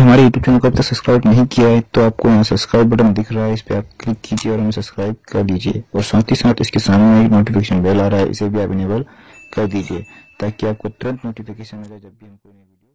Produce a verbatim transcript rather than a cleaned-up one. हमारे YouTube channel को अब तक सब्सक्राइब नहीं किया है तो आपको यहाँ सब्सक्राइब बटन दिख रहा है, इस पर आप क्लिक कीजिए और हमें सब्सक्राइब कर दीजिए। और साथ ही साथ इसके सामने एक नोटिफिकेशन बेल आ रहा है, इसे भी आप इनेबल कर दीजिए ताकि आपको तुरंत नोटिफिकेशन मिले जब भी हमको